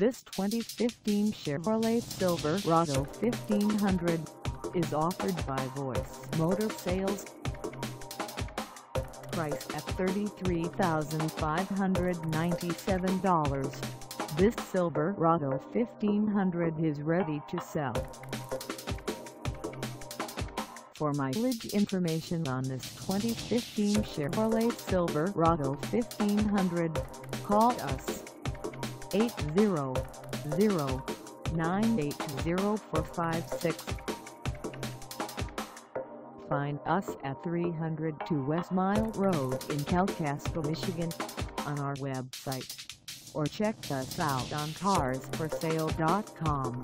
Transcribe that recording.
This 2015 Chevrolet Silverado 1500 is offered by Voice Motor Sales. Price at $33,597. This Silverado 1500 is ready to sell. For mileage information on this 2015 Chevrolet Silverado 1500, call us 800-980-456. Find us at 302 West Mile Road in Kalkaska, Michigan, on our website, or check us out on Carsforsale.com.